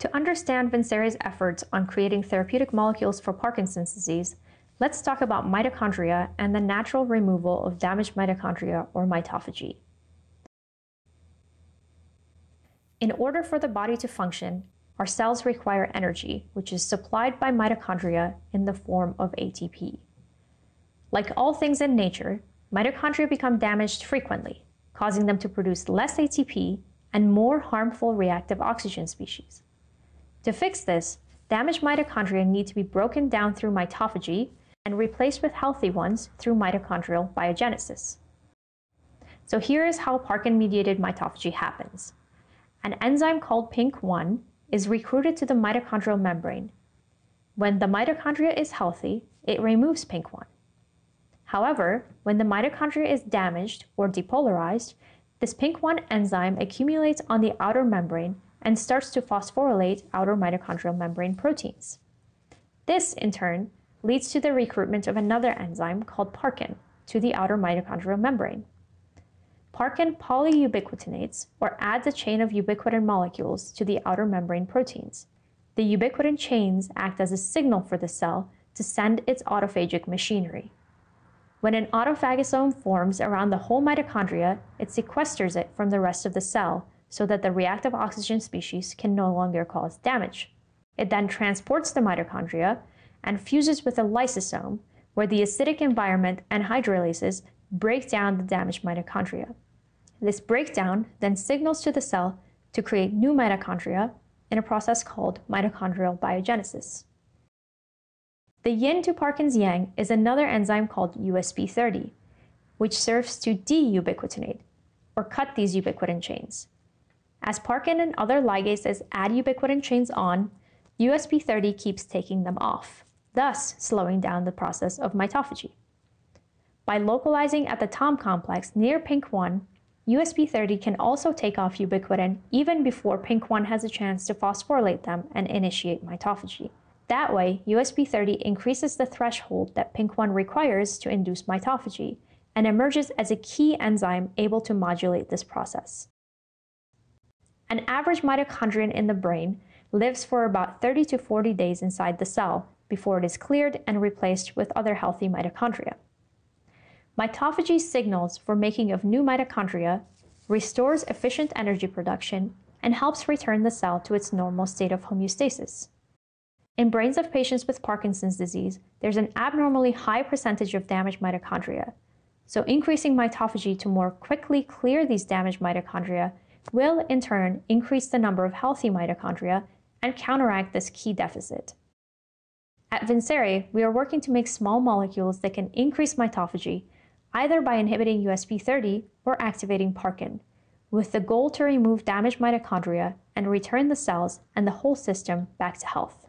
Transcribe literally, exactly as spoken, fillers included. To understand Vincere's efforts on creating therapeutic molecules for Parkinson's disease, let's talk about mitochondria and the natural removal of damaged mitochondria or mitophagy. In order for the body to function, our cells require energy, which is supplied by mitochondria in the form of A T P. Like all things in nature, mitochondria become damaged frequently, causing them to produce less A T P and more harmful reactive oxygen species. To fix this, damaged mitochondria need to be broken down through mitophagy and replaced with healthy ones through mitochondrial biogenesis. So here is how Parkin-mediated mitophagy happens. An enzyme called PINK one is recruited to the mitochondrial membrane. When the mitochondria is healthy, it removes PINK one. However, when the mitochondria is damaged or depolarized, this PINK one enzyme accumulates on the outer membrane and starts to phosphorylate outer mitochondrial membrane proteins. This, in turn, leads to the recruitment of another enzyme called Parkin to the outer mitochondrial membrane. Parkin polyubiquitinates, or adds a chain of ubiquitin molecules to the outer membrane proteins. The ubiquitin chains act as a signal for the cell to send its autophagic machinery. When an autophagosome forms around the whole mitochondria, it sequesters it from the rest of the cell, so that the reactive oxygen species can no longer cause damage. It then transports the mitochondria and fuses with the lysosome, where the acidic environment and hydrolases break down the damaged mitochondria. This breakdown then signals to the cell to create new mitochondria in a process called mitochondrial biogenesis. The yin to Parkin's yang is another enzyme called U S P thirty, which serves to de-ubiquitinate, or cut these ubiquitin chains. As Parkin and other ligases add ubiquitin chains on, U S P thirty keeps taking them off, thus slowing down the process of mitophagy. By localizing at the Tom complex near PINK one, U S P thirty can also take off ubiquitin even before PINK one has a chance to phosphorylate them and initiate mitophagy. That way, U S P thirty increases the threshold that PINK one requires to induce mitophagy and emerges as a key enzyme able to modulate this process. An average mitochondrion in the brain lives for about thirty to forty days inside the cell before it is cleared and replaced with other healthy mitochondria. Mitophagy signals for making of new mitochondria, restores efficient energy production, and helps return the cell to its normal state of homeostasis. In brains of patients with Parkinson's disease, there's an abnormally high percentage of damaged mitochondria, so increasing mitophagy to more quickly clear these damaged mitochondria will, in turn, increase the number of healthy mitochondria and counteract this key deficit. At Vincere, we are working to make small molecules that can increase mitophagy, either by inhibiting U S P thirty or activating Parkin, with the goal to remove damaged mitochondria and return the cells and the whole system back to health.